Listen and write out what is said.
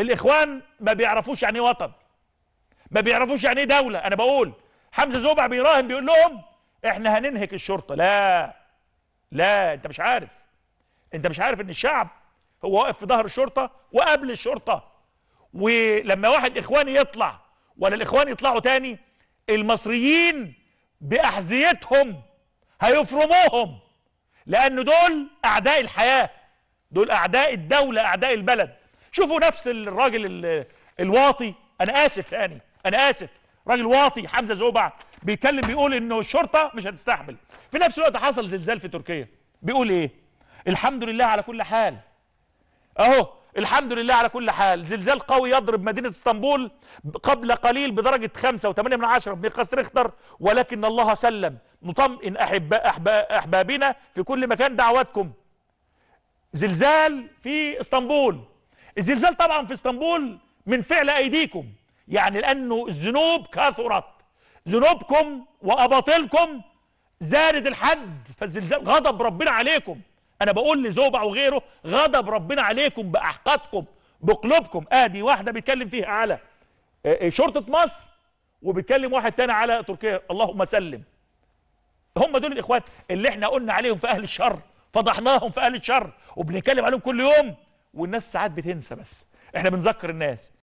الإخوان ما بيعرفوش يعني ايه وطن، ما بيعرفوش يعني ايه دولة. أنا بقول حمزة زوبع بيراهن بيقول لهم إحنا هننهك الشرطة. لا لا، أنت مش عارف، أنت مش عارف إن الشعب هو واقف في ظهر الشرطة وقبل الشرطة. ولما واحد إخواني يطلع ولا الإخوان يطلعوا تاني، المصريين بأحذيتهم هيفرموهم، لأن دول أعداء الحياة، دول أعداء الدولة، أعداء البلد. شوفوا نفس الراجل الواطي، أنا آسف يعني، أنا آسف، راجل واطي حمزة زوبع بيتكلم بيقول إنه الشرطة مش هتستحمل. في نفس الوقت حصل زلزال في تركيا، بيقول إيه؟ الحمد لله على كل حال، أهو الحمد لله على كل حال. زلزال قوي يضرب مدينة إسطنبول قبل قليل بدرجة 5.8 بمقياس ريختر، ولكن الله سلم. نطمئن أحبابنا في كل مكان دعواتكم. زلزال في إسطنبول، الزلزال طبعا في إسطنبول من فعل أيديكم، يعني لأنه الذنوب كثرت، ذنوبكم وأباطيلكم زادت الحد، فالزلزال غضب ربنا عليكم. أنا بقول لزوبع وغيره غضب ربنا عليكم بأحقادكم بقلوبكم. آدي واحدة بيتكلم فيها على شرطة مصر وبيتكلم واحد تاني على تركيا، اللهم سلم. هم دول الإخوان اللي احنا قلنا عليهم في أهل الشر، فضحناهم في أهل الشر وبنتكلم عليهم كل يوم، والناس ساعات بتنسى، بس احنا بنذكر الناس.